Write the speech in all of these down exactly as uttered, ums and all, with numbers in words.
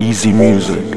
E Z Music.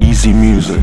E Z Music.